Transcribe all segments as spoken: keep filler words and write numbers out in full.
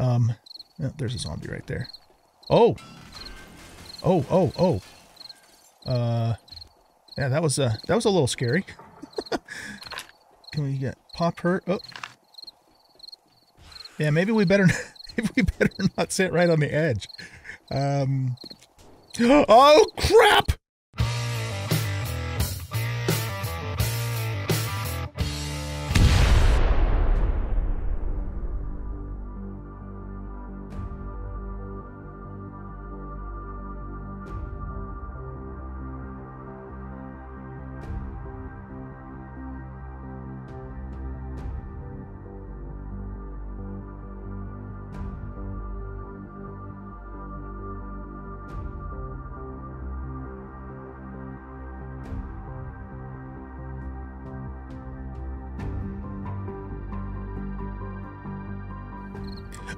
Um, oh, there's a zombie right there. Oh! Oh, oh, oh! Uh, yeah, that was, uh, that was a little scary. Can we get pop her? Oh! Yeah, maybe we better, maybe we better not sit right on the edge. Um... Oh, crap!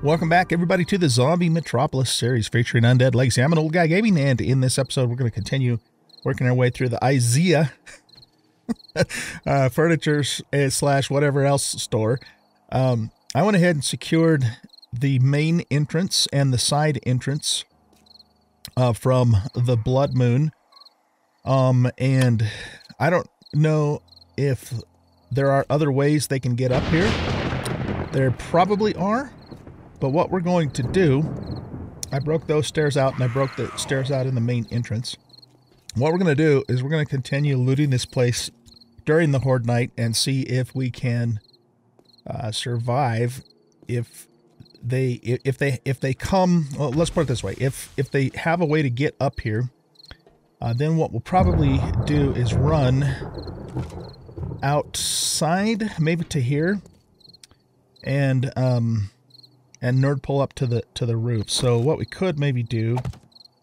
Welcome back, everybody, to the Zombie Metropolis series featuring Undead Legacy. I'm an old guy gaming, and in this episode, we're going to continue working our way through the IZEA uh, furniture slash whatever else store. Um, I went ahead and secured the main entrance and the side entrance uh, from the Blood Moon. Um, and I don't know if there are other ways they can get up here. There probably are. But what we're going to do, I broke those stairs out, and I broke the stairs out in the main entrance. What we're going to do is we're going to continue looting this place during the Horde Night and see if we can uh, survive. If they, if they, if they come, well, let's put it this way: if if they have a way to get up here, uh, then what we'll probably do is run outside, maybe to here, and um. and nerd pull up to the to the roof. So what we could maybe do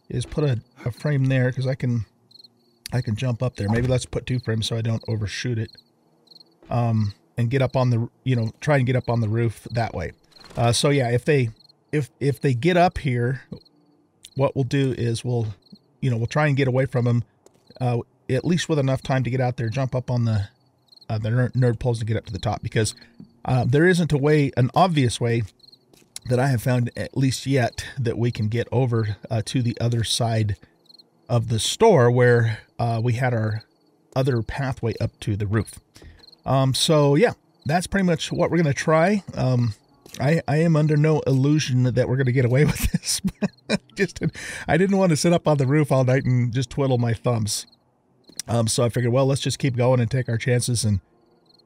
is put a, a frame there, because I can I can jump up there. Maybe let's put two frames so I don't overshoot it, um, and get up on the you know try and get up on the roof that way. Uh, so yeah, if they if if they get up here, what we'll do is we'll you know we'll try and get away from them, uh, at least with enough time to get out there, jump up on the uh, the nerd poles to get up to the top, because uh, there isn't a way an obvious way. That I have found, at least yet, that we can get over uh, to the other side of the store where uh, we had our other pathway up to the roof. Um, so yeah, that's pretty much what we're going to try. Um, I, I am under no illusion that we're going to get away with this. just I didn't want to sit up on the roof all night and just twiddle my thumbs. Um, so I figured, well, let's just keep going and take our chances and,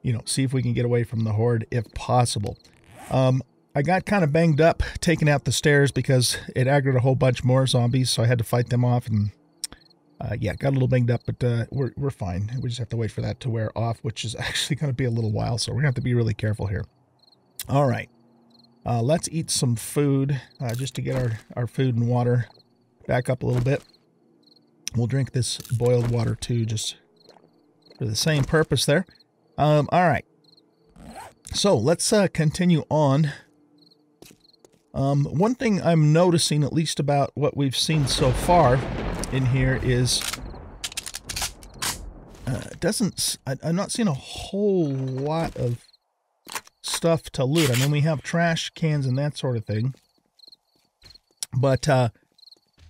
you know, see if we can get away from the Horde if possible. Um, I got kind of banged up taking out the stairs because it aggroed a whole bunch more zombies, so I had to fight them off, and uh, yeah, got a little banged up, but uh, we're, we're fine. We just have to wait for that to wear off, which is actually going to be a little while, so we're going to have to be really careful here. All right, uh, let's eat some food uh, just to get our, our food and water back up a little bit. We'll drink this boiled water, too, just for the same purpose there. Um, all right, so let's uh, continue on. Um, one thing I'm noticing, at least about what we've seen so far in here, is uh, doesn't I, I'm not seeing a whole lot of stuff to loot. I mean, we have trash cans and that sort of thing, but uh,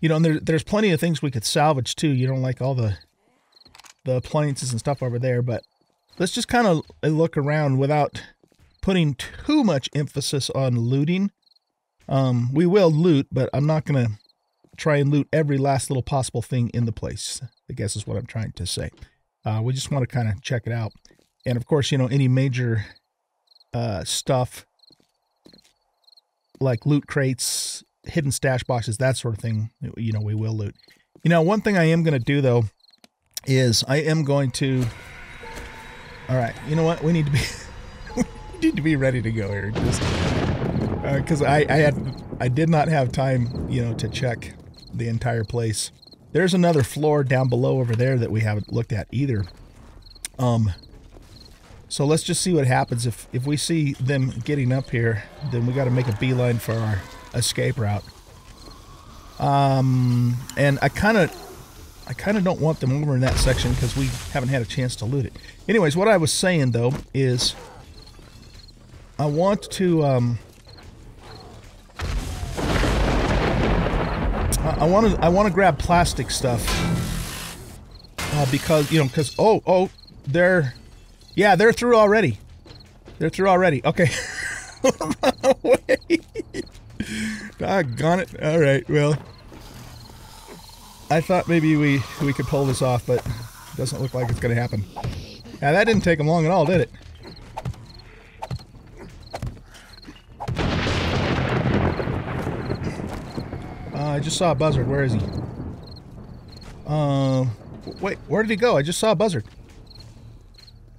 you know, and there, there's plenty of things we could salvage too. You know, like all the the appliances and stuff over there. But let's just kind of look around without putting too much emphasis on looting. Um, we will loot, but I'm not going to try and loot every last little possible thing in the place, I guess is what I'm trying to say. Uh, we just want to kind of check it out. And of course, you know, any major uh, stuff like loot crates, hidden stash boxes, that sort of thing, you know, we will loot. You know, one thing I am going to do, though, is I am going to... All right, you know what? We need to be, we need to be ready to go here. Just... Because uh, I, I had, I did not have time, you know, to check the entire place. There's another floor down below over there that we haven't looked at either. Um, so let's just see what happens. If if we see them getting up here, then we got to make a beeline for our escape route. Um, and I kind of, I kind of don't want them over in that section because we haven't had a chance to loot it. Anyways, what I was saying though is, I want to. Um, I want to I want to grab plastic stuff uh, because you know because oh oh they're yeah they're through already they're through already okay. Doggone it. All right, well, I thought maybe we we could pull this off, but it doesn't look like it's gonna happen. Now that didn't take them long at all, did it? I just saw a buzzard. Where is he? Uh, wait, where did he go? I just saw a buzzard.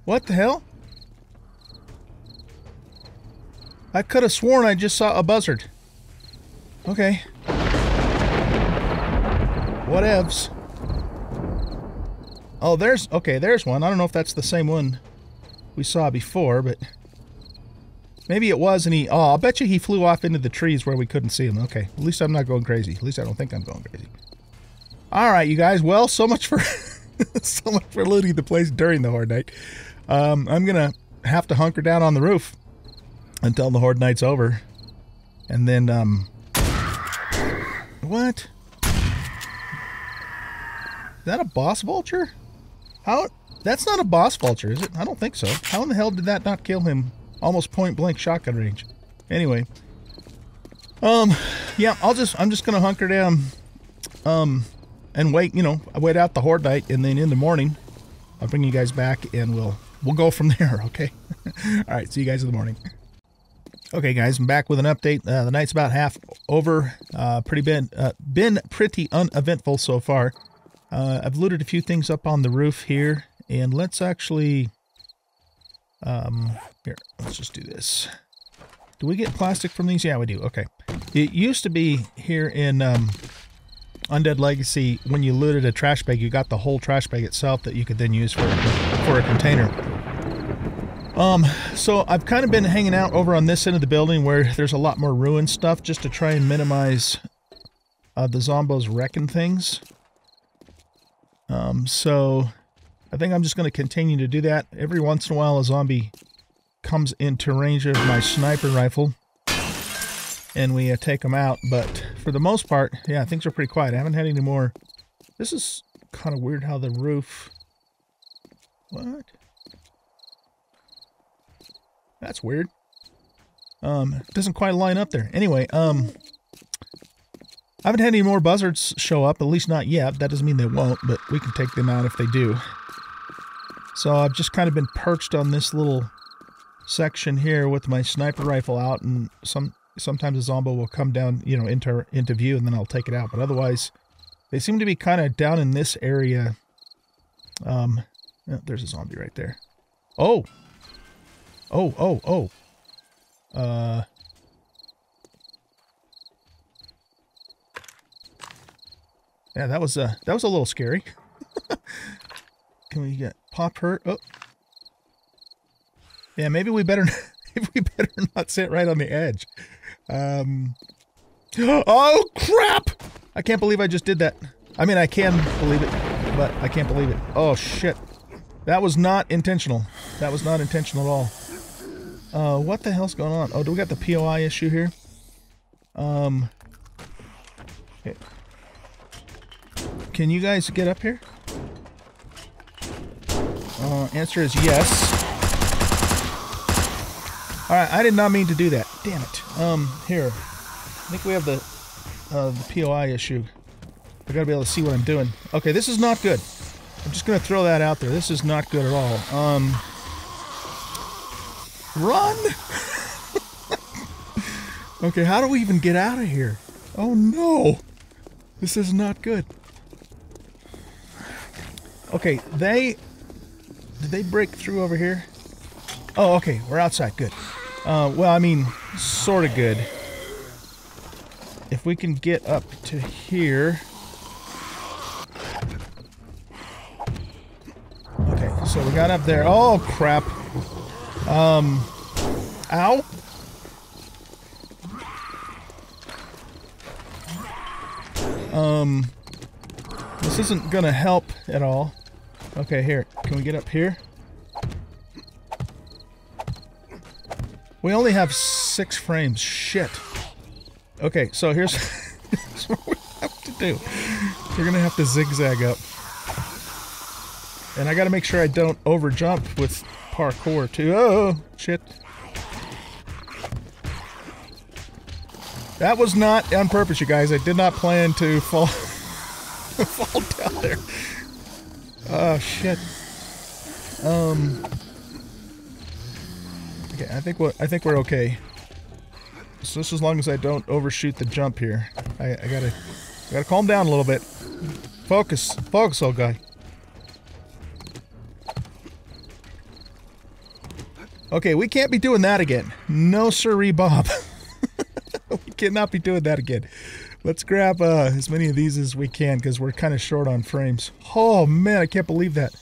What the hell? I could have sworn I just saw a buzzard. Okay. Whatevs. Oh, there's... Okay, there's one. I don't know if that's the same one we saw before, but... Maybe it was, and he... Oh, I'll bet you he flew off into the trees where we couldn't see him. Okay, at least I'm not going crazy. At least I don't think I'm going crazy. All right, you guys. Well, so much for so much for looting the place during the Horde Night. Um, I'm going to have to hunker down on the roof until the Horde Night's over. And then, um... What? Is that a boss vulture? How... That's not a boss vulture, is it? I don't think so. How in the hell did that not kill him? Almost point-blank shotgun range. Anyway, um, yeah, I'll just I'm just gonna hunker down, um, and wait. You know, wait out the Horde Night, and then in the morning, I'll bring you guys back, and we'll we'll go from there. Okay. All right. See you guys in the morning. Okay, guys, I'm back with an update. Uh, the night's about half over. Uh, pretty been uh, been pretty uneventful so far. Uh, I've looted a few things up on the roof here, and let's actually. Um, here, let's just do this. Do we get plastic from these? Yeah, we do. Okay. It used to be here in um, Undead Legacy, when you looted a trash bag, you got the whole trash bag itself that you could then use for, for a container. Um, so I've kind of been hanging out over on this end of the building where there's a lot more ruined stuff just to try and minimize uh, the zombos wrecking things. Um, so... I think I'm just going to continue to do that. Every once in a while a zombie comes into range of my sniper rifle and we uh, take them out, but for the most part, yeah, things are pretty quiet. I haven't had any more. This is kind of weird how the roof... What? That's weird. Um, it doesn't quite line up there. Anyway, um, I haven't had any more buzzards show up, at least not yet. That doesn't mean they won't, but we can take them out if they do. So I've just kind of been perched on this little section here with my sniper rifle out, and some sometimes a zombo will come down, you know, into into view, and then I'll take it out. But otherwise, they seem to be kind of down in this area. Um, oh, there's a zombie right there. Oh, oh, oh, oh. Uh, yeah, that was a that was a little scary. Can we get? Pop her. Oh, yeah. Maybe we better. Maybe we better not sit right on the edge. Um. Oh crap! I can't believe I just did that. I mean, I can believe it, but I can't believe it. Oh shit! That was not intentional. That was not intentional at all. Uh, what the hell's going on? Oh, do we got the P O I issue here? Um. Okay. Can you guys get up here? Uh, answer is yes. All right, I did not mean to do that. Damn it. Um, here. I think we have the uh, the P O I issue. I gotta be able to see what I'm doing. Okay, this is not good. I'm just gonna throw that out there. This is not good at all. Um, run. Okay, how do we even get out of here? Oh no, this is not good. Okay, they. Did they break through over here? Oh, okay. We're outside. Good. Uh, well, I mean, sort of good. If we can get up to here. Okay, so we got up there. Oh, crap. Um, ow. Um, this isn't gonna help at all. Okay, here. Can we get up here? We only have six frames. Shit. Okay, so here's... to do. You're gonna have to zigzag up. And I gotta make sure I don't over jump with parkour too. Oh, shit. That was not on purpose, you guys. I did not plan to fall, fall down there. Oh, shit. Um. Okay, I think we're, I think we're okay. So just as long as I don't overshoot the jump here. I, I gotta, I gotta calm down a little bit. Focus, focus, old guy. Okay, we can't be doing that again. No siree, Bob. We cannot be doing that again. Let's grab uh, as many of these as we can because we're kind of short on frames. Oh man, I can't believe that.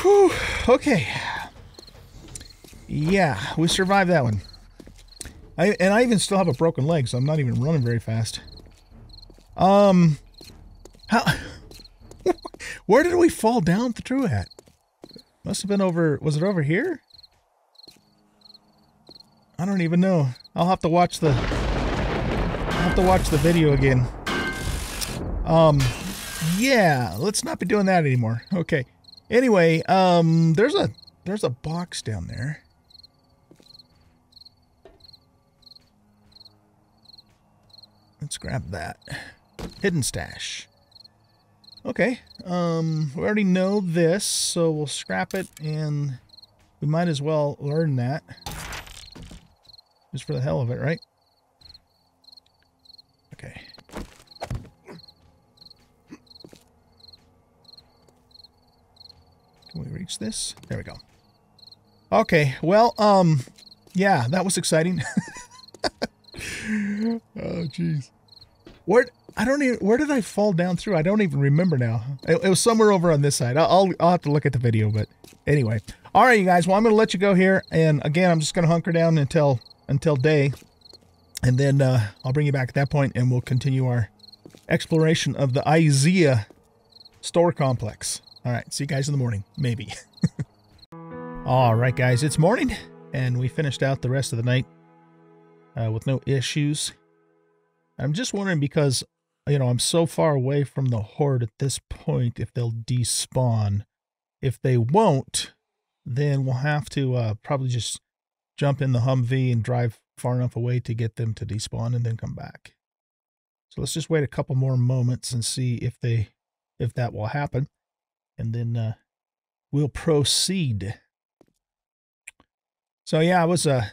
Whew, okay. Yeah, we survived that one. I, and I even still have a broken leg, so I'm not even running very fast. Um, how? Where did we fall down through at? Must have been over, was it over here? I don't even know. I'll have to watch the, I'll have to watch the video again. Um, yeah, let's not be doing that anymore. Okay. Anyway, um, there's a, there's a box down there. Let's grab that. Hidden stash. Okay. Um, we already know this, so we'll scrap it and we might as well learn that. Just for the hell of it, right? Okay. Can we reach this? There we go. Okay, well, um, yeah, that was exciting. Oh, jeez. Where, I don't even, where did I fall down through? I don't even remember now. It, it was somewhere over on this side. I'll, I'll have to look at the video, but anyway. All right, you guys. Well, I'm going to let you go here. And again, I'm just going to hunker down until... until day, and then uh, I'll bring you back at that point and we'll continue our exploration of the IZEA store complex. All right, see you guys in the morning, maybe. All right, guys, it's morning, and we finished out the rest of the night uh, with no issues. I'm just wondering because, you know, I'm so far away from the horde at this point if they'll despawn. If they won't, then we'll have to uh, probably just jump in the Humvee and drive far enough away to get them to despawn and then come back. So let's just wait a couple more moments and see if they, if that will happen. And then uh, we'll proceed. So yeah, I was, uh,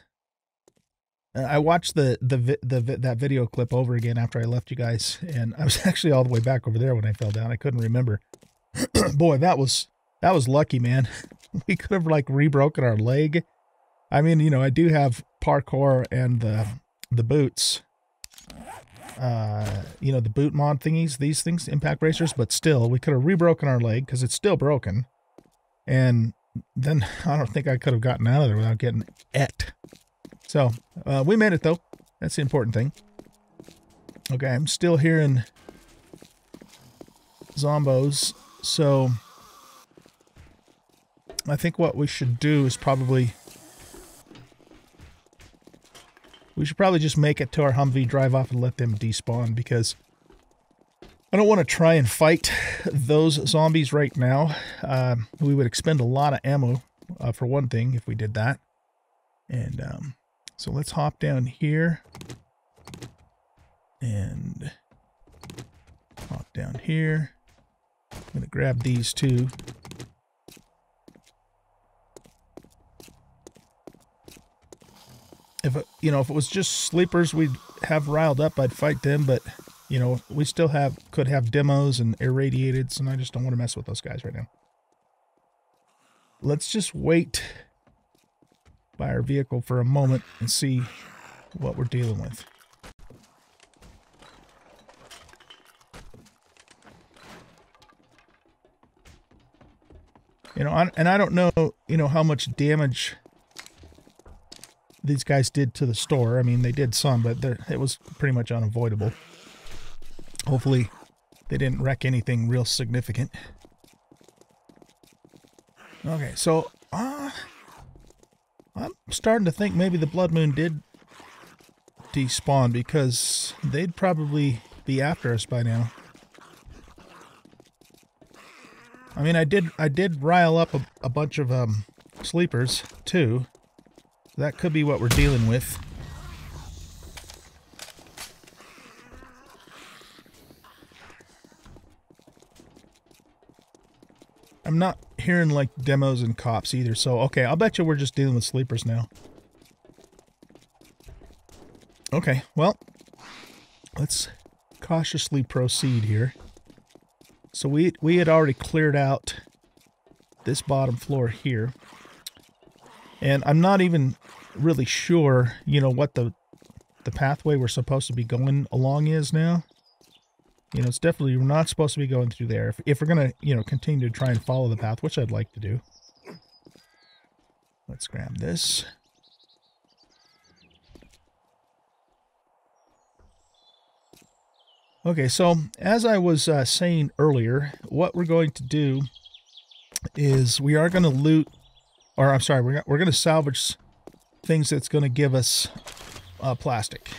I watched the, the, the, the, that video clip over again after I left you guys. And I was actually all the way back over there when I fell down. I couldn't remember. Boy, that was, that was lucky, man. We could have like rebroken our leg. I mean, you know, I do have parkour and the the boots, uh, you know, the boot mod thingies, these things, impact racers, but still, we could have rebroken our leg because it's still broken. And then I don't think I could have gotten out of there without getting et. So uh, we made it, though. That's the important thing. Okay, I'm still hearing zombos. So I think what we should do is probably... we should probably just make it to our Humvee, drive off, and let them despawn, because I don't want to try and fight those zombies right now. Uh, we would expend a lot of ammo, uh, for one thing, if we did that. And um, so let's hop down here. And hop down here. I'm going to grab these two. If, you know, if it was just sleepers we'd have riled up, I'd fight them, but, you know, we still have, could have demos and irradiated, and I just don't want to mess with those guys right now. Let's just wait by our vehicle for a moment and see what we're dealing with. You know, I, and I don't know, you know, how much damage these guys did to the store. I mean, they did some, but it was pretty much unavoidable. Hopefully, they didn't wreck anything real significant. Okay, so uh, I'm starting to think maybe the Blood Moon did despawn because they'd probably be after us by now. I mean, I did I did rile up a, a bunch of um, sleepers, too. That could be what we're dealing with. I'm not hearing, like, demos and cops either, so, okay, I'll bet you we're just dealing with sleepers now. Okay, well, let's cautiously proceed here. So we, we had already cleared out this bottom floor here. And I'm not even really sure, you know, what the the pathway we're supposed to be going along is now. You know, it's definitely, we're not supposed to be going through there. If, if we're going to, you know, continue to try and follow the path, which I'd like to do. Let's grab this. Okay, so as I was uh, saying earlier, what we're going to do is we are going to loot, or I'm sorry, we're, we're going to salvage things that's going to give us uh, plastic.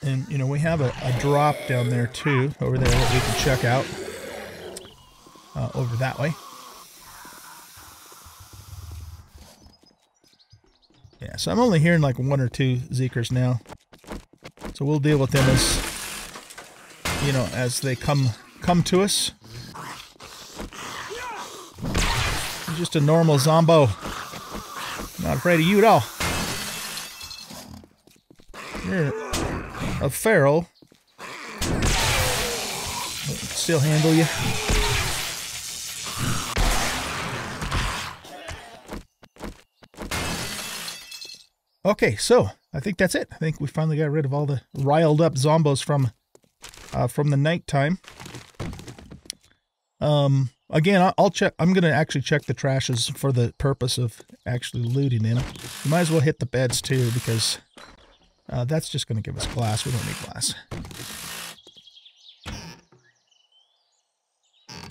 And, you know, we have a, a drop down there, too, over there that we can check out uh, over that way. Yeah, so I'm only hearing like one or two Zekers now. So we'll deal with them as, you know, as they come come to us. I'm just a normal Zombo. Not afraid of you at all. You're a feral. Still handle you. Okay, so I think that's it. I think we finally got rid of all the riled up zombos from uh, from the nighttime. Um, again, I'll, I'll check. I'm gonna actually check the trashes for the purpose of actually looting in them. You might as well hit the beds too, because uh, that's just gonna give us glass. We don't need glass.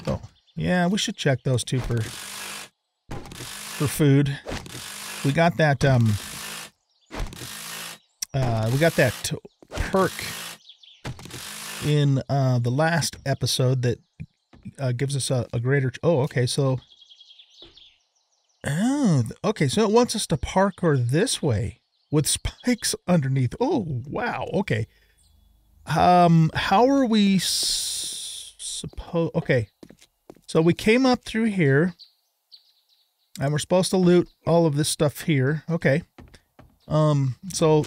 Oh, yeah, we should check those two for for food. We got that. Um, Uh, we got that perk in uh, the last episode that uh, gives us a, a greater... Oh, okay, so... Oh, okay, so it wants us to parkour this way with spikes underneath. Oh, wow, okay. Um, how are we supposed... Okay, so we came up through here, and we're supposed to loot all of this stuff here. Okay. Um, so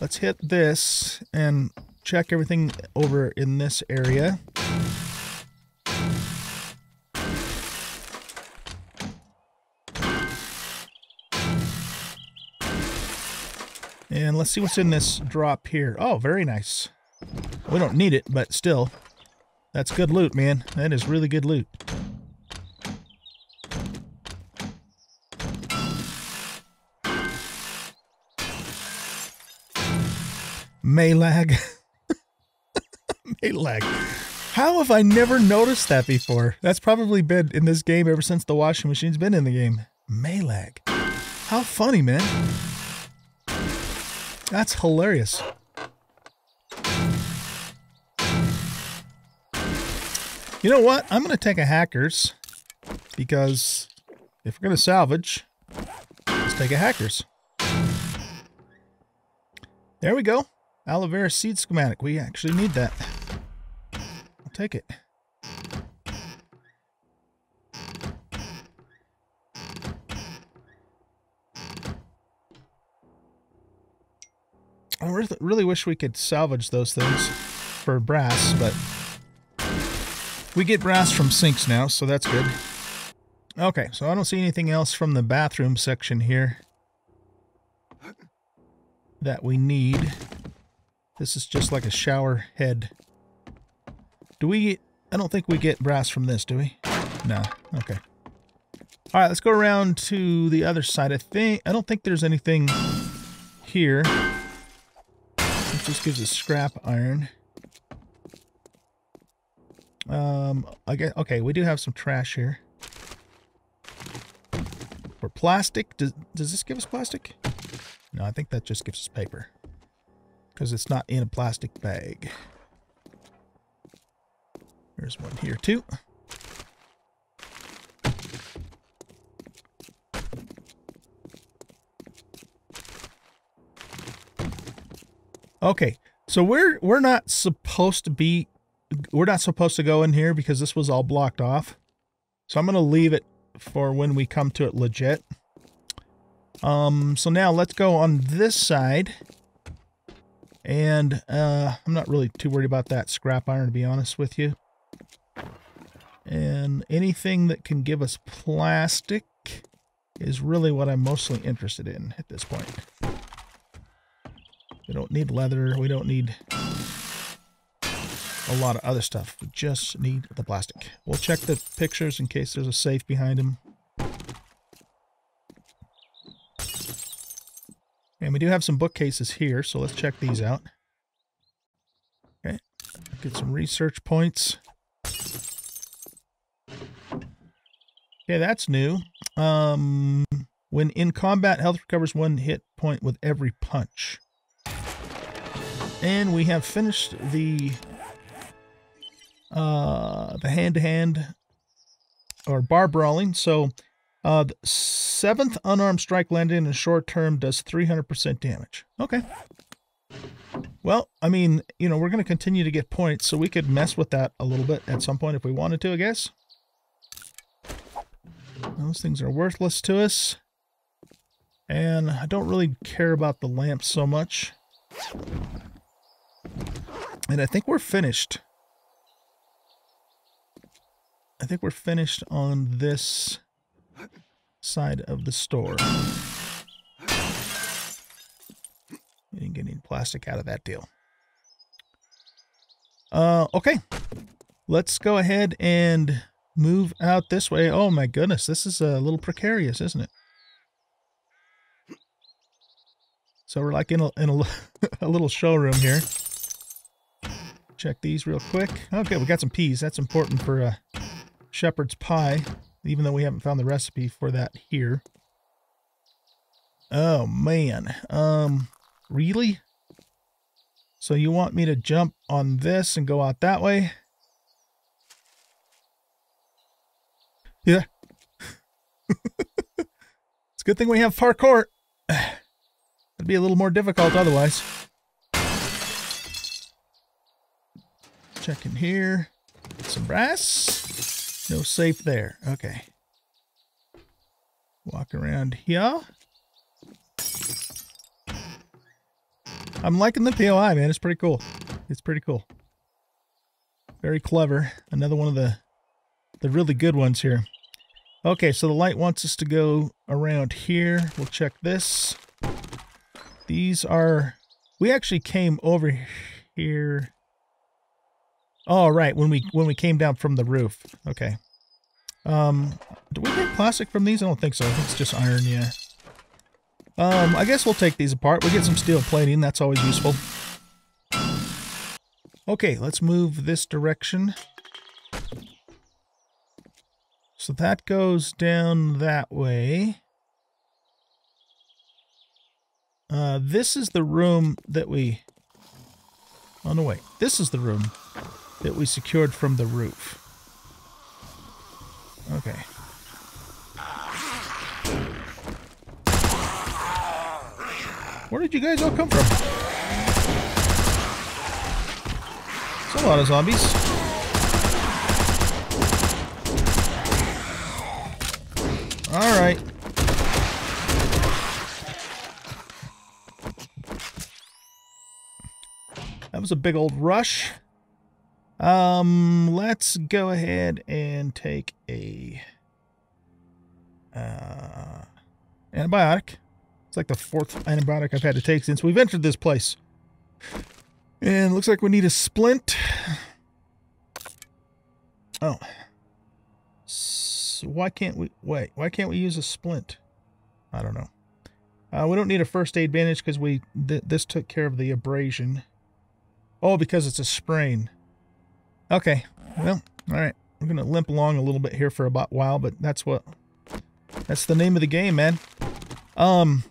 let's hit this and check everything over in this area. And let's see what's in this drop here. Oh, very nice. We don't need it, but still, that's good loot, man. That is really good loot. Maylag. Maylag. How have I never noticed that before? That's probably been in this game ever since the washing machine's been in the game. Maylag. How funny, man. That's hilarious. You know what? I'm going to take a hackers, because if we're going to salvage, let's take a hackers. There we go. Aloe vera seed schematic. We actually need that. I'll take it. I really wish we could salvage those things for brass, but we get brass from sinks now, so that's good. Okay, so I don't see anything else from the bathroom section here that we need. This is just like a shower head. Do we... I don't think we get brass from this, do we? No. Okay. All right, let's go around to the other side. I think... I don't think there's anything here. It just gives us scrap iron. Um, I guess... Okay, we do have some trash here. Or plastic. Does, does this give us plastic? No, I think that just gives us paper. Because it's not in a plastic bag. There's one here too. Okay, so we're we're not supposed to be we're not supposed to go in here because this was all blocked off. So I'm gonna leave it for when we come to it legit. Um, so now let's go on this side, and uh, I'm not really too worried about that scrap iron, to be honest with you. And anything that can give us plastic is really what I'm mostly interested in at this point. We don't need leather. We don't need a lot of other stuff. We just need the plastic. We'll check the pictures in case there's a safe behind them. And we do have some bookcases here, so let's check these out. Okay, get some research points. Okay, that's new. Um, when in combat, health recovers one hit point with every punch. And we have finished the uh, the hand-to-hand or bar brawling. So uh, the seventh unarmed strike landed in a short term does three hundred percent damage. Okay. Well, I mean, you know, we're going to continue to get points, so we could mess with that a little bit at some point if we wanted to, I guess. Those things are worthless to us. And I don't really care about the lamps so much. And I think we're finished. I think we're finished on this side of the store. We didn't get any plastic out of that deal. Uh, okay. Let's go ahead and move out this way. Oh my goodness, this is a little precarious, isn't it? So we're like in a, in a, a little showroom here. Check these real quick. Okay, we got some peas. That's important for uh, shepherd's pie, even though we haven't found the recipe for that here. Oh, man. Um, really? So you want me to jump on this and go out that way? Yeah. It's a good thing we have parkour. It'd be a little more difficult otherwise. Check in here. Some brass. No safe there. Okay. Walk around here. I'm liking the P O I, man. It's pretty cool. It's pretty cool. Very clever. Another one of the, the really good ones here. Okay, so the light wants us to go around here. We'll check this. These are, we actually came over here. Oh, right. When we, when we came down from the roof. Okay. Um, do we get plastic from these? I don't think so. I think it's just iron. Yeah. Um, I guess we'll take these apart. We'll get some steel plating. That's always useful. Okay. Let's move this direction. So that goes down that way. Uh, this is the room that we, oh no wait, this is the room that we secured from the roof. Okay. Where did you guys all come from? That's a lot of zombies. All right. That was a big old rush. Um, let's go ahead and take a uh, antibiotic. It's like the fourth antibiotic I've had to take since we've entered this place. And looks like we need a splint. Oh. So why can't we... Wait, why can't we use a splint? I don't know. Uh, we don't need a first aid bandage because we th this took care of the abrasion. Oh, because it's a sprain. Okay. Well, all right. We're going to limp along a little bit here for about a while, but that's what, that's the name of the game, man. Um,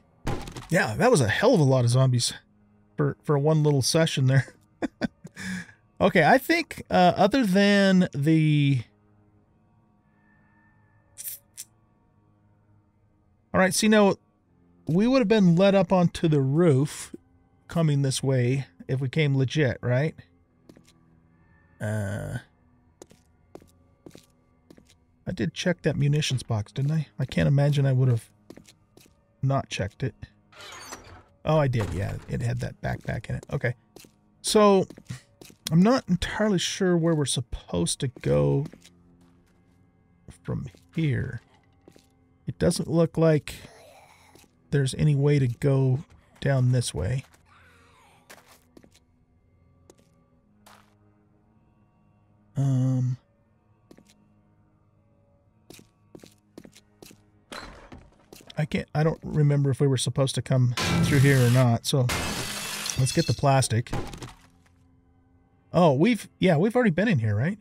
Yeah, that was a hell of a lot of zombies for, for one little session there. Okay, I think uh, other than the... All right, see, now we would have been led up onto the roof coming this way if we came legit, right? Uh, I did check that munitions box, didn't I? I can't imagine I would have not checked it. Oh, I did, yeah. It had that backpack in it. Okay. So, I'm not entirely sure where we're supposed to go from here. It doesn't look like there's any way to go down this way. Um, I can't, I don't remember if we were supposed to come through here or not, so let's get the plastic. Oh, we've, yeah, we've already been in here, right?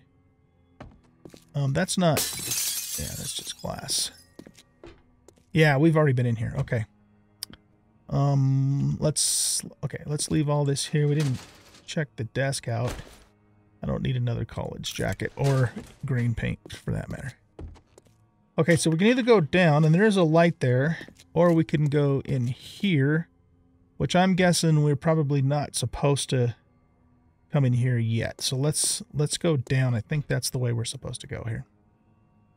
Um, that's not, yeah, that's just glass. Yeah, we've already been in here. Okay. Um, let's, okay, let's leave all this here. We didn't check the desk out. I don't need another college jacket or green paint for that matter. Okay, so we can either go down, and there is a light there, or we can go in here, which I'm guessing we're probably not supposed to come in here yet. So let's, let's go down. I think that's the way we're supposed to go here.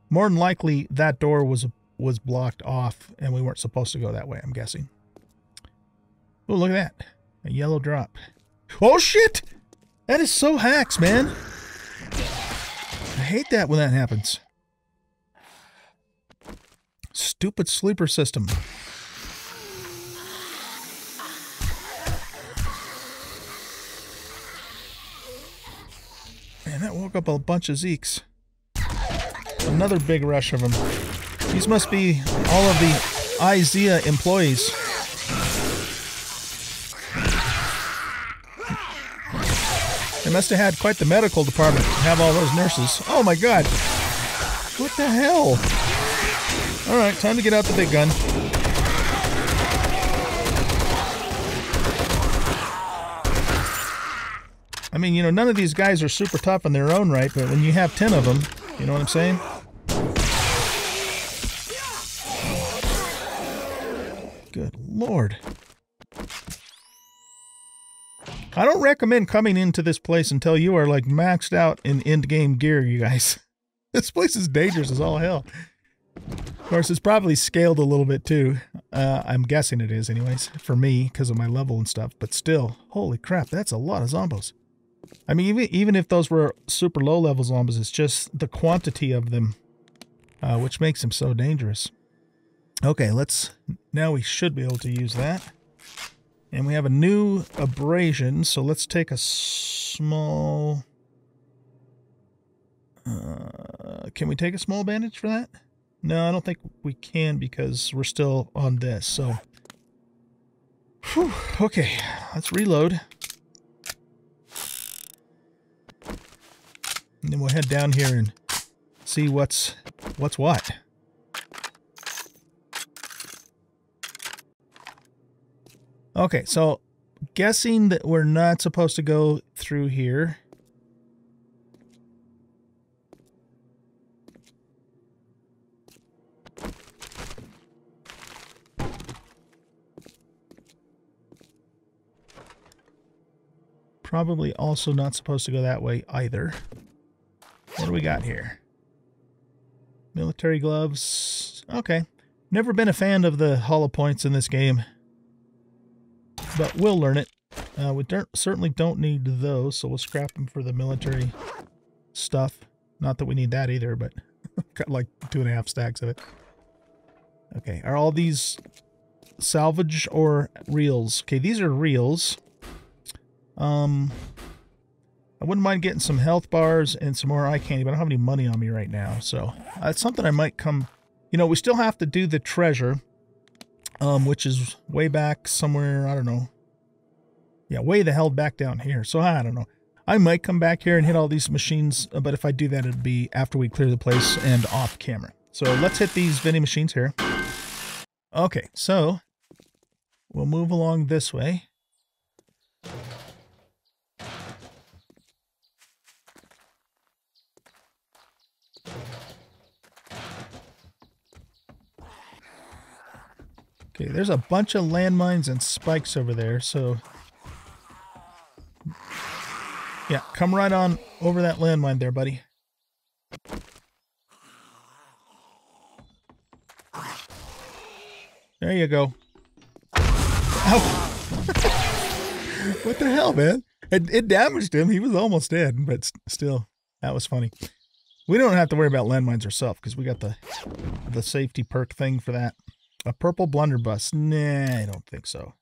More than likely, that door was a was blocked off and we weren't supposed to go that way, I'm guessing. Oh, look at that. A yellow drop. Oh, shit! That is so hacks, man. I hate that when that happens. Stupid sleeper system. Man, that woke up a bunch of Zeeks. Another big rush of them. These must be all of the IZEA employees. They must have had quite the medical department to have all those nurses. Oh my god! What the hell? Alright, time to get out the big gun. I mean, you know, none of these guys are super tough in their own right, but when you have ten of them, you know what I'm saying? Good lord. I don't recommend coming into this place until you are like maxed out in end-game gear, you guys. This place is dangerous as all hell. Of course, it's probably scaled a little bit too. Uh, I'm guessing it is anyways, for me, because of my level and stuff. But still, holy crap, that's a lot of zombos. I mean, even, even if those were super low-level zombos, it's just the quantity of them, uh, which makes them so dangerous. Okay, let's... Now we should be able to use that. And we have a new abrasion, so let's take a small... Uh, can we take a small bandage for that? No, I don't think we can because we're still on this, so... Whew, okay, let's reload. And then we'll head down here and see what's what's what. Okay, so guessing that we're not supposed to go through here. Probably also not supposed to go that way either. What do we got here? Military gloves. Okay. Never been a fan of the hollow points in this game. But we'll learn it. Uh, we don't, certainly don't need those, so we'll scrap them for the military stuff. Not that we need that either, but got like two and a half stacks of it. Okay, are all these salvage or reels? Okay, these are reels. Um, I wouldn't mind getting some health bars and some more eye candy, but I don't have any money on me right now, so that's something I might come... You know, we still have to do the treasure... Um, which is way back somewhere, I don't know. Yeah, way the hell back down here. So I don't know. I might come back here and hit all these machines, but if I do that, it'd be after we clear the place and off camera. So let's hit these vending machines here. Okay, so We'll move along this way. Okay, there's a bunch of landmines and spikes over there, so... yeah, come right on over that landmine there, buddy. There you go. Ow. What the hell, man? It, it damaged him. He was almost dead, but still, that was funny. We don't have to worry about landmines ourselves because we got the the safety perk thing for that. A purple blunderbuss. Nah, I don't think so.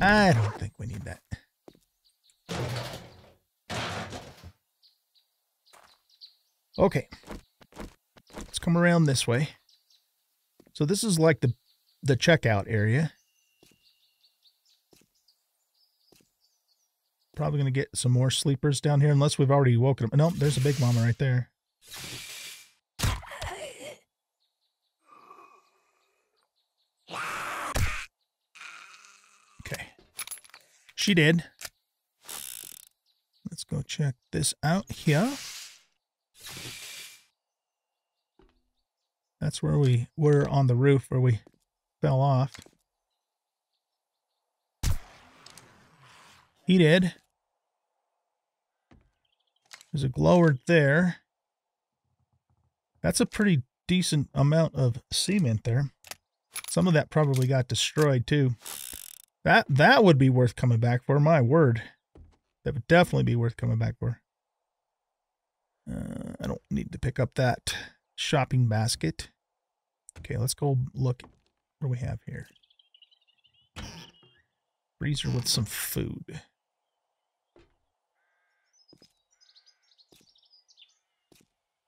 I don't think we need that. Okay. Let's come around this way. So this is like the the checkout area. Probably going to get some more sleepers down here unless we've already woken them. Nope, there's a big mama right there. Okay. She did. Let's go check this out here. That's where we were on the roof where we fell off. He did. There's a glower there. That's a pretty decent amount of cement there. Some of that probably got destroyed too. That that would be worth coming back for, my word. That would definitely be worth coming back for. Uh, I don't need to pick up that shopping basket. Okay, let's go look. What do we have here? Freezer with some food.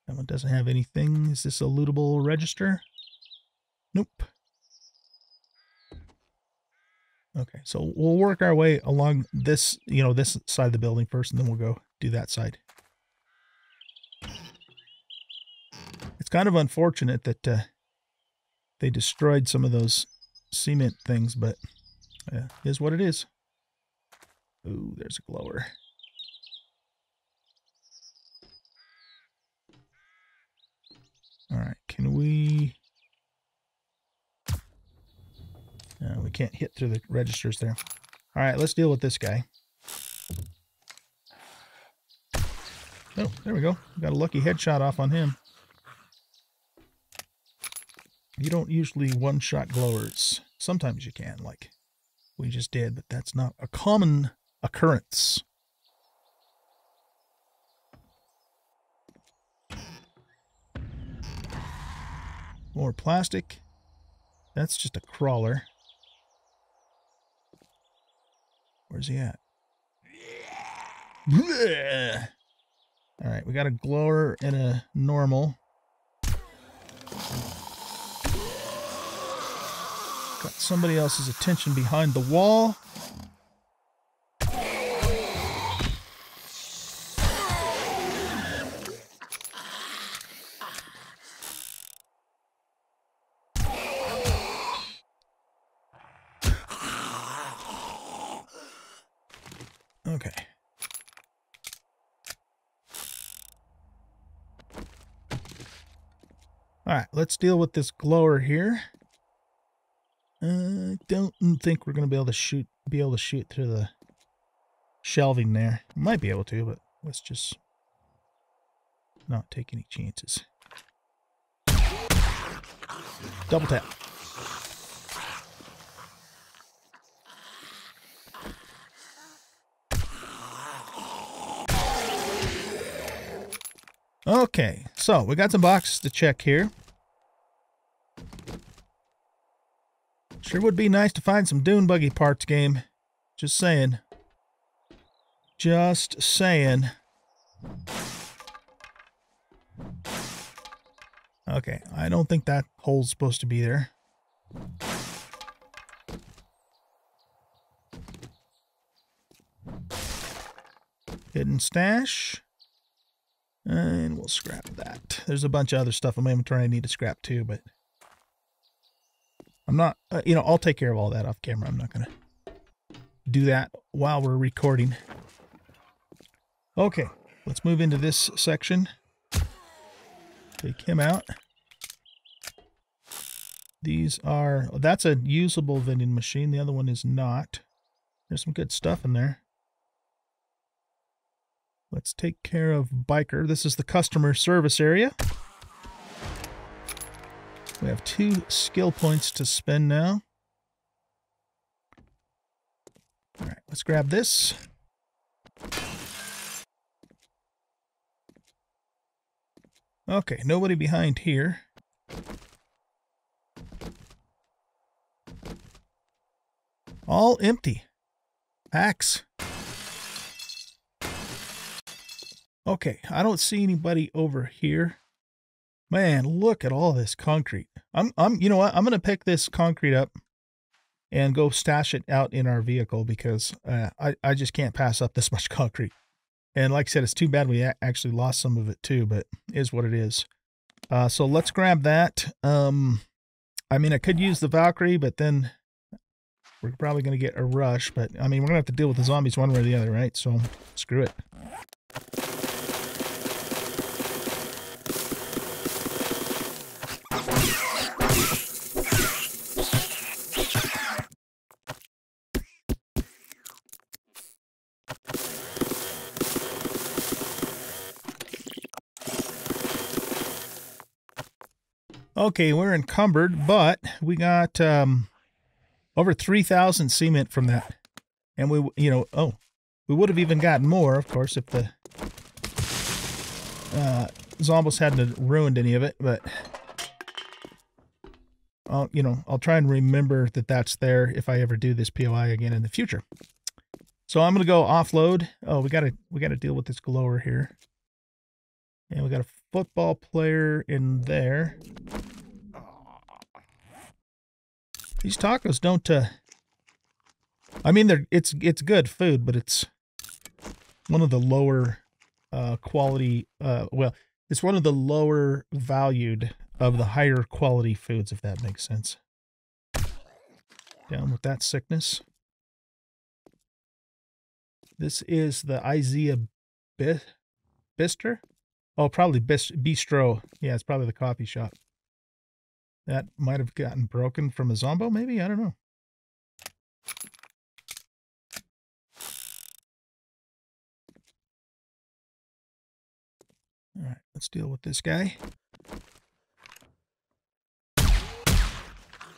That one doesn't have anything. Is this a lootable register? Nope. Okay, so we'll work our way along this, you know, this side of the building first, and then we'll go do that side. It's kind of unfortunate that uh, they destroyed some of those cement things, but uh, it is what it is. Ooh, there's a glower. All right, can we... no, we can't hit through the registers there. All right, let's deal with this guy. Oh, there we go. Got a lucky headshot off on him. You don't usually one-shot glowers. Sometimes you can, like we just did, but that's not a common occurrence. More plastic. That's just a crawler. Where's he at? Blech. All right, we got a glower and a normal. Got somebody else's attention behind the wall. Okay. All right, let's deal with this glower here. I don't think we're gonna be able to shoot be able to shoot through the shelving there. Might be able to, but let's just not take any chances. Double tap. Okay, so we got some boxes to check here. Sure would be nice to find some Dune Buggy parts, game. Just saying. Just saying. Okay, I don't think that hole's supposed to be there. Hidden stash. And we'll scrap that. There's a bunch of other stuff in my inventory I need to scrap too, but... I'm not, uh, you know, I'll take care of all that off camera. I'm not going to do that while we're recording. Okay, let's move into this section. Take him out. These are, that's a usable vending machine. The other one is not. There's some good stuff in there. Let's take care of Biker. This is the customer service area. We have two skill points to spend now. All right, let's grab this. Okay, nobody behind here. All empty. Axe. Okay, I don't see anybody over here. Man, look at all this concrete. I'm, I'm, you know what? I'm going to pick this concrete up and go stash it out in our vehicle because uh, I, I just can't pass up this much concrete. And like I said, it's too bad we actually lost some of it too, but it is what it is. Uh, so let's grab that. Um, I mean, I could use the Valkyrie, but then we're probably going to get a rush. But I mean, we're going to have to deal with the zombies one way or the other, right? So screw it. Okay, we're encumbered, but we got um, over three thousand cement from that. And we, you know, oh, we would have even gotten more, of course, if the uh, zombies hadn't ruined any of it. But, I'll, you know, I'll try and remember that that's there if I ever do this P O I again in the future. So I'm going to go offload. Oh, we got to we got to deal with this glower here. And we got a football player in there. These tacos don't, uh, I mean, they're, it's, it's good food, but it's one of the lower, uh, quality, uh, well, it's one of the lower valued of the higher quality foods, if that makes sense. Down with that sickness. This is the IZEA Bistro. Oh, probably Bistro. Yeah, it's probably the coffee shop. That might have gotten broken from a zombo, maybe? I don't know. All right, let's deal with this guy.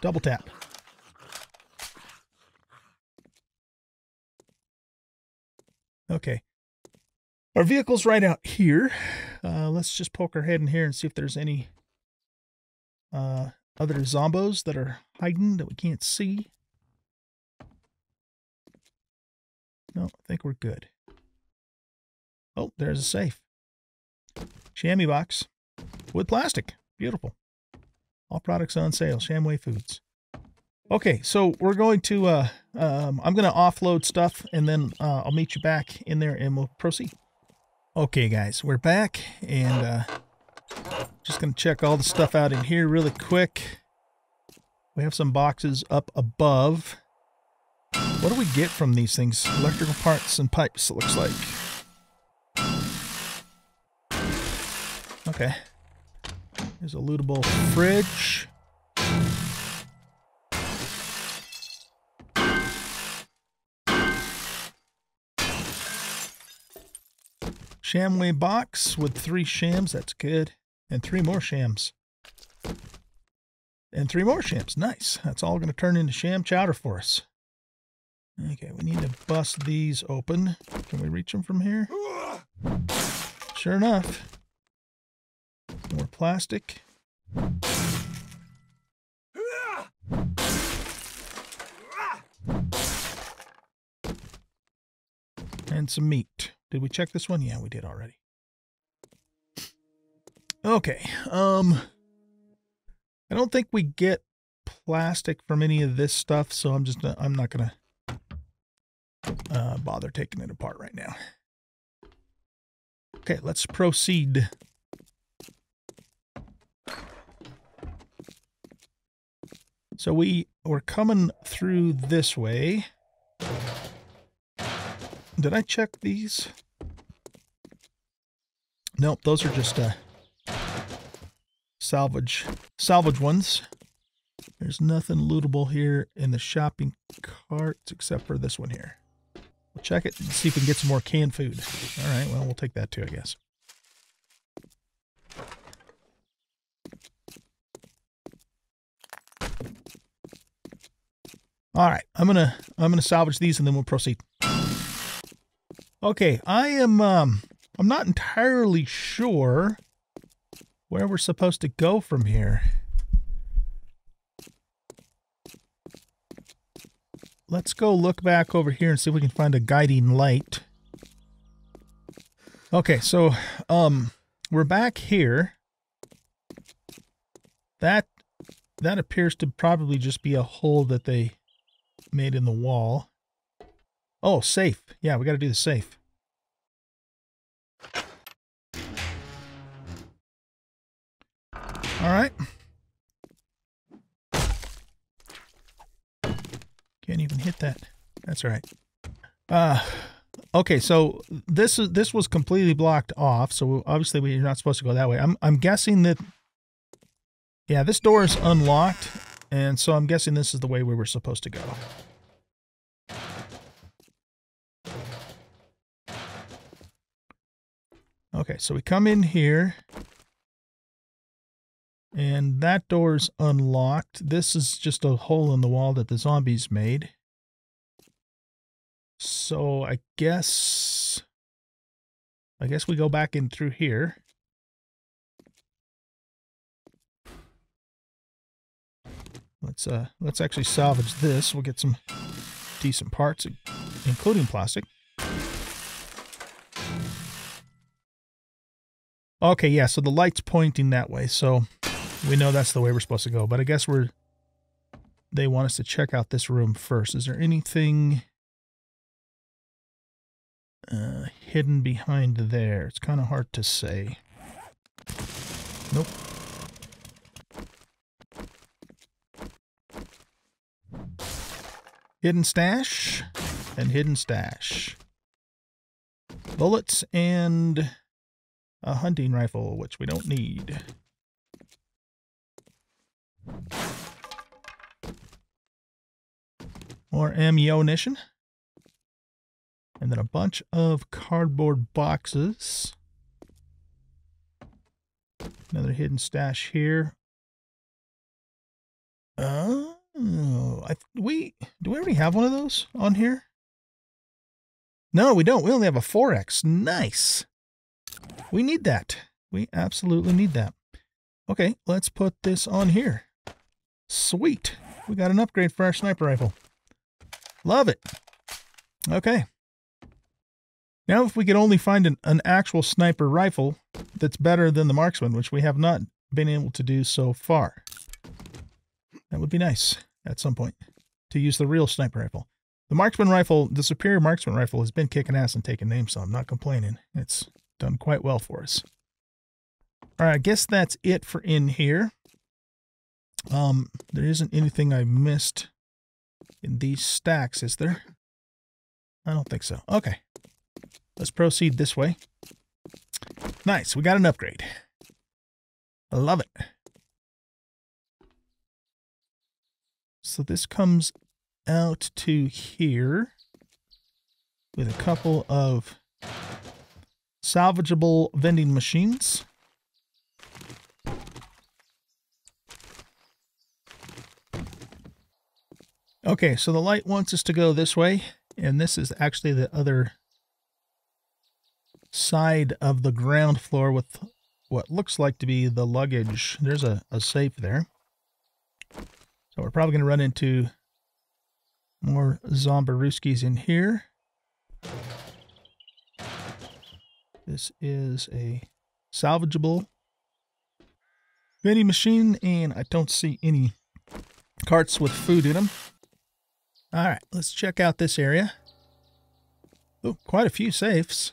Double tap. Okay. Our vehicle's right out here. Uh, let's just poke our head in here and see if there's any uh, other zombos that are hiding that we can't see. No, I think we're good. Oh, there's a safe. Chamois box. Wood plastic. Beautiful. All products on sale. Shamway Foods. Okay, so we're going to, uh, um, I'm going to offload stuff and then uh, I'll meet you back in there and we'll proceed. Okay, guys, we're back, and uh, just going to check all the stuff out in here really quick. We have some boxes up above. What do we get from these things? Electrical parts and pipes, it looks like. Okay. There's a lootable fridge. Shamway box with three shams. That's good. And three more shams. And three more shams. Nice. That's all going to turn into sham chowder for us. Okay, we need to bust these open. Can we reach them from here? Sure enough. More plastic. And some meat. Did we check this one? Yeah, we did already. Okay. Um, I don't think we get plastic from any of this stuff, so I'm just not, I'm not gonna uh, bother taking it apart right now. Okay, let's proceed. So we were coming through this way. Did I check these? Nope, those are just uh, salvage, salvage ones. There's nothing lootable here in the shopping carts except for this one here. We'll check it and see if we can get some more canned food. All right, well, we'll take that too, I guess. All right, I'm gonna I'm gonna salvage these and then we'll proceed. Okay, I am um I'm not entirely sure where we're supposed to go from here. Let's go look back over here and see if we can find a guiding light. Okay, so um we're back here. That that appears to probably just be a hole that they made in the wall. Oh, safe. Yeah, we got to do the safe. All right. Can't even hit that. That's all right. Uh, okay, so this is this was completely blocked off, so obviously we're not supposed to go that way. I'm I'm guessing that. Yeah, this door is unlocked. And so I'm guessing this is the way we were supposed to go. Okay, so we come in here. And that door's unlocked. This is just a hole in the wall that the zombies made. So I guess... I guess we go back in through here. Let's uh, let's actually salvage this. We'll get some decent parts, including plastic. Okay, yeah, so the light's pointing that way, so we know that's the way we're supposed to go. But I guess we're... they want us to check out this room first. Is there anything uh, hidden behind there? It's kind of hard to say. Nope. Hidden stash and hidden stash. Bullets and a hunting rifle, which we don't need. More ammunition. And then a bunch of cardboard boxes. Another hidden stash here. Uh... Oh, I we do we already have one of those on here? No, we don't. We only have a four X. Nice. We need that. We absolutely need that. Okay, let's put this on here. Sweet. We got an upgrade for our sniper rifle. Love it. Okay. Now if we could only find an, an actual sniper rifle that's better than the marksman, which we have not been able to do so far. That would be nice at some point to use the real sniper rifle. The marksman rifle, the superior marksman rifle, has been kicking ass and taking names, so I'm not complaining. It's done quite well for us. All right, I guess that's it for in here. Um, there isn't anything I missed in these stacks, is there? I don't think so. Okay, let's proceed this way. Nice, we got an upgrade. I love it. So this comes out to here with a couple of salvageable vending machines. Okay, so the light wants us to go this way, and this is actually the other side of the ground floor with what looks like to be the luggage. There's a, a safe there. So we're probably going to run into more Zombaruskis in here. This is a salvageable vending machine, and I don't see any carts with food in them. All right, let's check out this area. Oh, quite a few safes.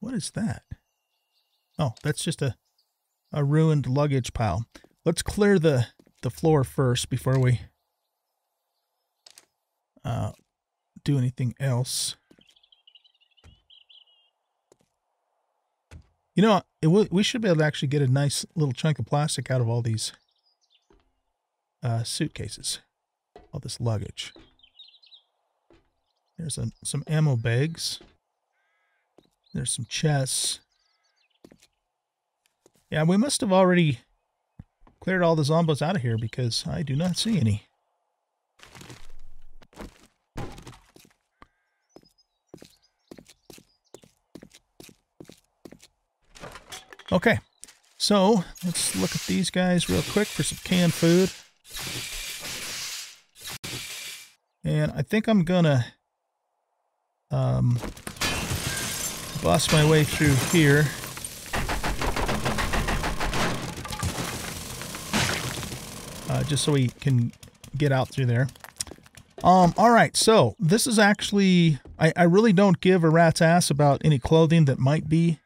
What is that? Oh, that's just a, a ruined luggage pile. Let's clear the, the floor first before we uh, do anything else. You know, it w we should be able to actually get a nice little chunk of plastic out of all these uh, suitcases, all this luggage. There's a, some ammo bags. There's some chests. Yeah, we must have already cleared all the zombos out of here because I do not see any. Okay, so let's look at these guys real quick for some canned food. And I think I'm gonna um, boss my way through here. Uh, just so we can get out through there. Um, all right, so this is actually... I, I really don't give a rat's ass about any clothing that might be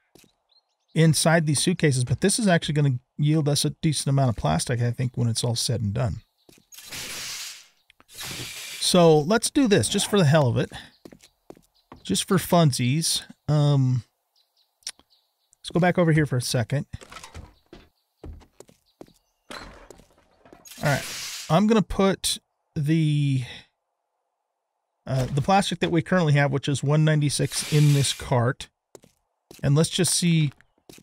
inside these suitcases, but this is actually going to yield us a decent amount of plastic, I think, when it's all said and done. So let's do this, just for the hell of it. Just for funsies. Um, let's go back over here for a second. All right, I'm going to put the uh, the plastic that we currently have, which is one ninety-six, in this cart. And let's just see,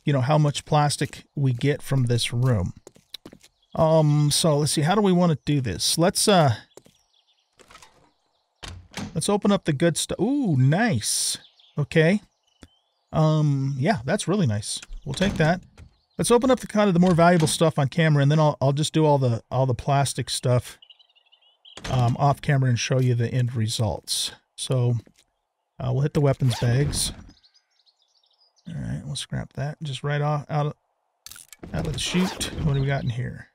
you know, how much plastic we get from this room. Um, so let's see, how do we want to do this? Let's, uh, let's open up the good stuff. Ooh, nice. Okay. Um, yeah, that's really nice. We'll take that. Let's open up the kind of the more valuable stuff on camera, and then I'll, I'll just do all the all the plastic stuff um, off camera and show you the end results. So uh, we'll hit the weapons bags. All right, we'll scrap that just right off out of, out of the chute. What do we got in here?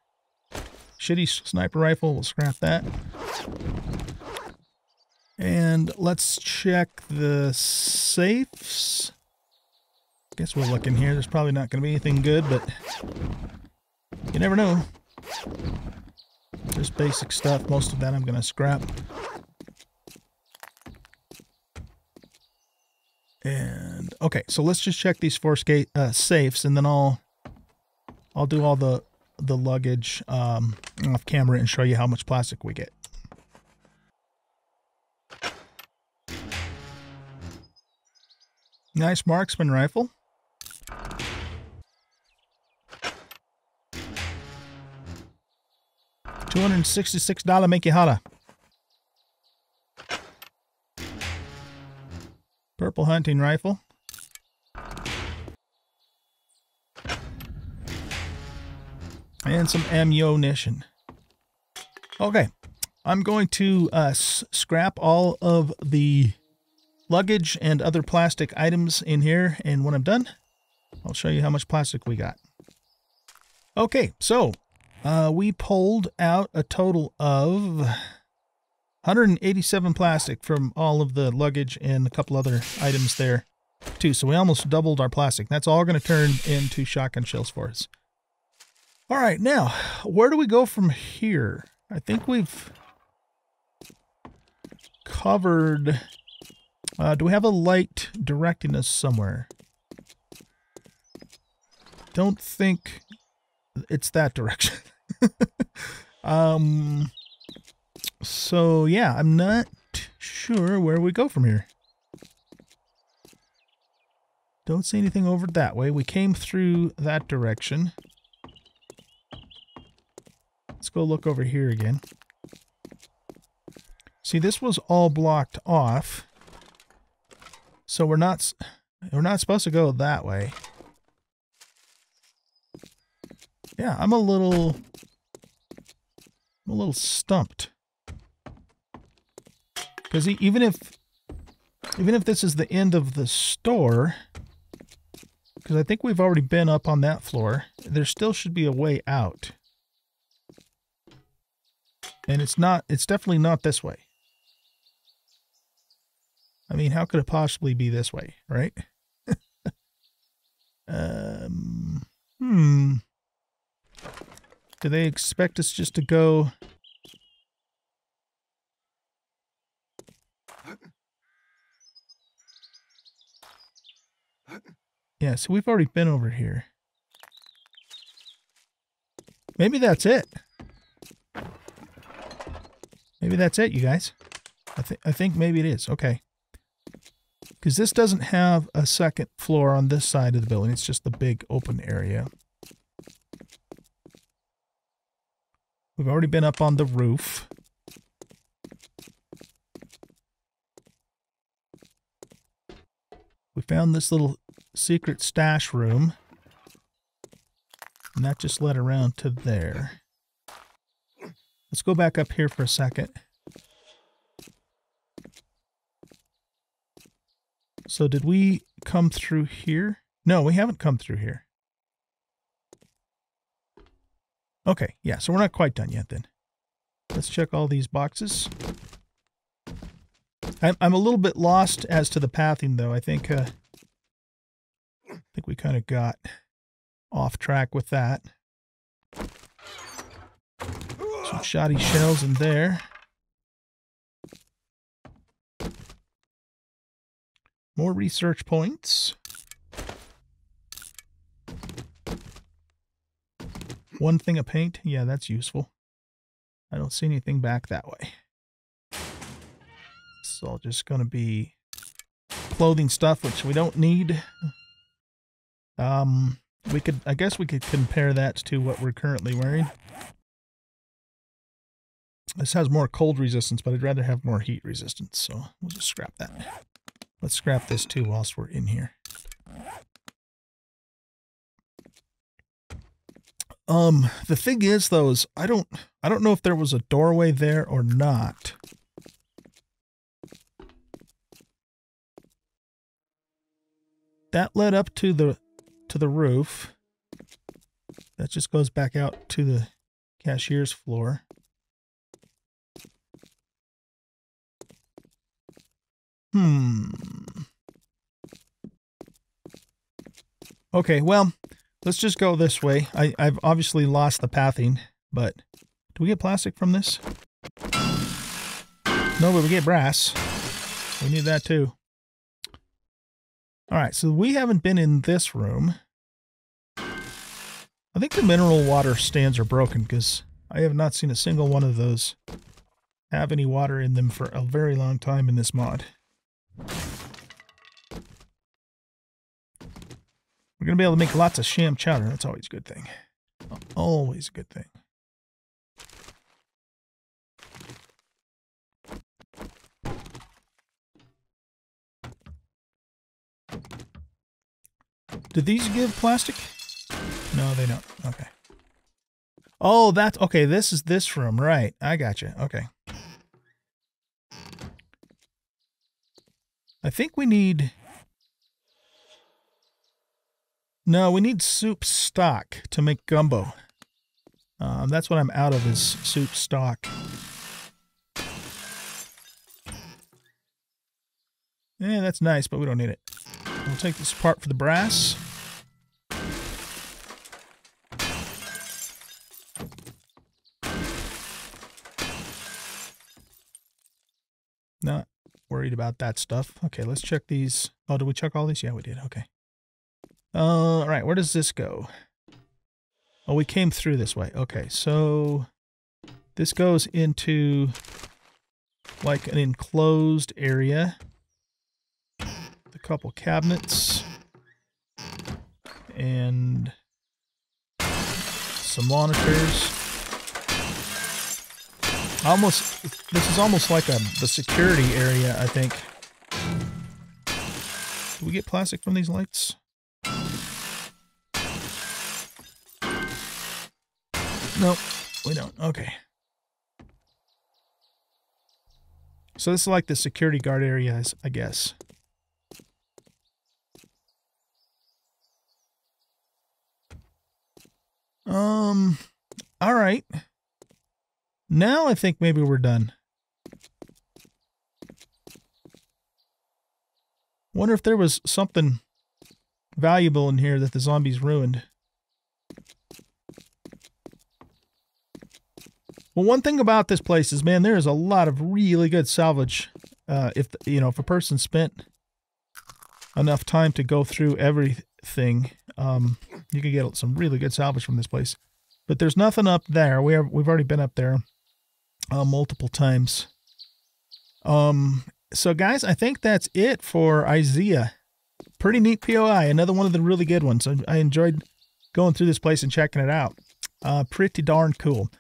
Shitty sniper rifle. We'll scrap that. And let's check the safes. Guess we'll look in here. There's probably not going to be anything good, but you never know. Just basic stuff. Most of that I'm going to scrap. And okay, so let's just check these four skate, uh, safes, and then I'll I'll do all the the luggage um, off camera and show you how much plastic we get. Nice marksman rifle. two hundred sixty-six dollars, make you holla. Purple hunting rifle. And some ammunition. Okay. I'm going to uh, scrap all of the luggage and other plastic items in here. And when I'm done, I'll show you how much plastic we got. Okay. So... Uh, we pulled out a total of one hundred eighty-seven plastic from all of the luggage and a couple other items there, too. So we almost doubled our plastic. That's all going to turn into shotgun shells for us. All right, now, where do we go from here? I think we've covered... Uh, do we have a light directing us somewhere? Don't think... it's that direction. um, so yeah, I'm not sure where we go from here. Don't see anything over that way. We came through that direction. Let's go look over here again. See, this was all blocked off. So we're not, we're not supposed to go that way. Yeah, I'm a little, I'm a little stumped. Because even if, even if this is the end of the store, because I think we've already been up on that floor, there still should be a way out. And it's not, it's definitely not this way. I mean, how could it possibly be this way, right? um, hmm. Do they expect us just to go... Yeah, so we've already been over here. Maybe that's it. Maybe that's it, you guys. I, th I think maybe it is. Okay. Because this doesn't have a second floor on this side of the building. It's just the big open area. We've already been up on the roof. We found this little secret stash room. And that just led around to there. Let's go back up here for a second. So did we come through here? No, we haven't come through here. Okay, yeah, so we're not quite done yet then. Let's check all these boxes. I'm, I'm a little bit lost as to the pathing, though. I think, uh, I think we kind of got off track with that. Some shoddy shells in there. More research points. One thing of paint. Yeah, that's useful. I don't see anything back that way. It's all just going to be clothing stuff, which we don't need. Um, we could, I guess we could compare that to what we're currently wearing. This has more cold resistance, but I'd rather have more heat resistance, so we'll just scrap that. Let's scrap this too whilst we're in here. Um, the thing is, though, is I don't, I don't know if there was a doorway there or not. That led up to the, to the roof. That just goes back out to the cashier's floor. Hmm. Okay, well, let's just go this way. I, I've obviously lost the pathing, but... Do we get plastic from this? No, but we get brass. We need that too. Alright, so we haven't been in this room. I think the mineral water stands are broken, because I have not seen a single one of those have any water in them for a very long time in this mod. We're going to be able to make lots of sham chowder. That's always a good thing. Always a good thing. Do these give plastic? No, they don't. Okay. Oh, that's... Okay, this is this room. Right. I gotcha. Okay. I think we need... No, we need soup stock to make gumbo. Um, that's what I'm out of, is soup stock. Yeah, that's nice, but we don't need it. We'll take this apart for the brass. Not worried about that stuff. Okay, let's check these. Oh, did we check all these? Yeah, we did. Okay. Uh, all right, where does this go? Oh, we came through this way. Okay, so this goes into like an enclosed area. A couple cabinets. And some monitors. Almost, this is almost like a, the security area, I think. Do we get plastic from these lights? Nope, we don't. Okay. So this is like the security guard area, I guess. Um, all right. Now I think maybe we're done. Wonder if there was something valuable in here that the zombies ruined. Well, one thing about this place is, man, there is a lot of really good salvage. Uh, if, you know, if a person spent enough time to go through everything, um, you could get some really good salvage from this place. But there's nothing up there. We have, we've already been up there uh, multiple times. Um, so, guys, I think that's it for IZEA. Pretty neat P O I. Another one of the really good ones. I, I enjoyed going through this place and checking it out. Uh, pretty darn cool.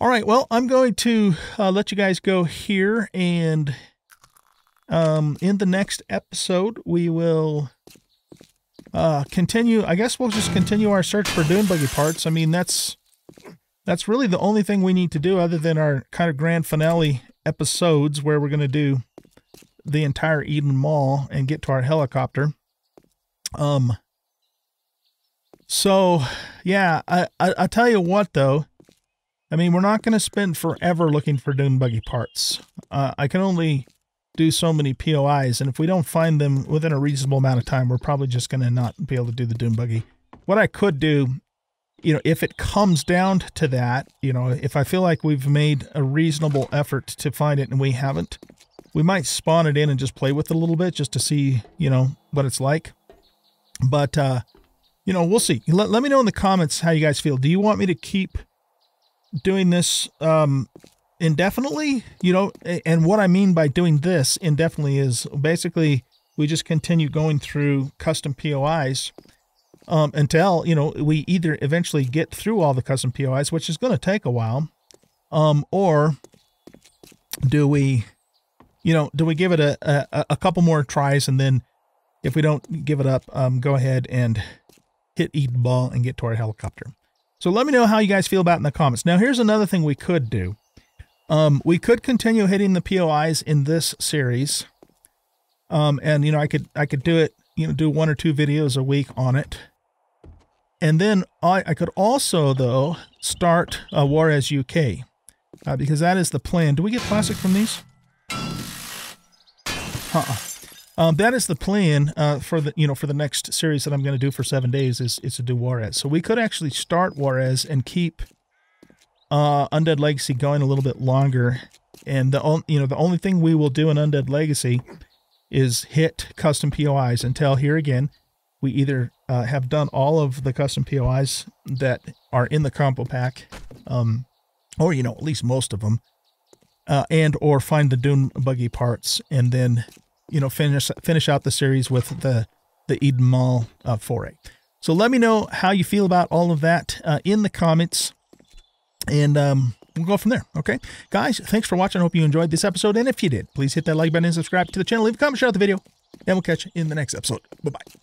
All right, well, I'm going to uh, let you guys go here, and um, in the next episode, we will uh, continue. I guess we'll just continue our search for Dune Buggy parts. I mean, that's that's really the only thing we need to do, other than our kind of grand finale episodes where we're going to do the entire Eden Mall and get to our helicopter. Um. So, yeah, I, I, I tell you what, though. I mean, we're not going to spend forever looking for Dune Buggy parts. Uh, I can only do so many P O Is, and if we don't find them within a reasonable amount of time, we're probably just going to not be able to do the Dune Buggy. What I could do, you know, if it comes down to that, you know, if I feel like we've made a reasonable effort to find it and we haven't, we might spawn it in and just play with it a little bit just to see, you know, what it's like. But, uh, you know, we'll see. Let, let me know in the comments how you guys feel. Do you want me to keep doing this um, indefinitely, you know? And what I mean by doing this indefinitely is basically we just continue going through custom P O Is um, until, you know, we either eventually get through all the custom P O Is, which is going to take a while, um, or do we, you know, do we give it a, a, a couple more tries, and then if we don't give it up, um, go ahead and hit Eden Ball and get to our helicopter. So let me know how you guys feel about it in the comments. Now, here's another thing we could do. Um, we could continue hitting the P O Is in this series. Um, and, you know, I could I could do it, you know, do one or two videos a week on it. And then I, I could also, though, start uh, Juarez U K. Uh, because that is the plan. Do we get plastic from these? Uh-uh. Um, that is the plan uh, for the you know for the next series that I'm going to do for seven days is is to do Juarez. So we could actually start Juarez and keep uh, Undead Legacy going a little bit longer. And the on, you know the only thing we will do in Undead Legacy is hit custom P O Is until, here again, we either uh, have done all of the custom P O Is that are in the Compo Pack, um, or you know at least most of them, uh, and or find the Dune Buggy parts, and then, you know, finish finish out the series with the, the Eden Mall uh, foray. So let me know how you feel about all of that uh, in the comments, and um, we'll go from there, okay? Guys, thanks for watching. I hope you enjoyed this episode, and if you did, please hit that like button and subscribe to the channel. Leave a comment, share out the video, and we'll catch you in the next episode. Bye-bye.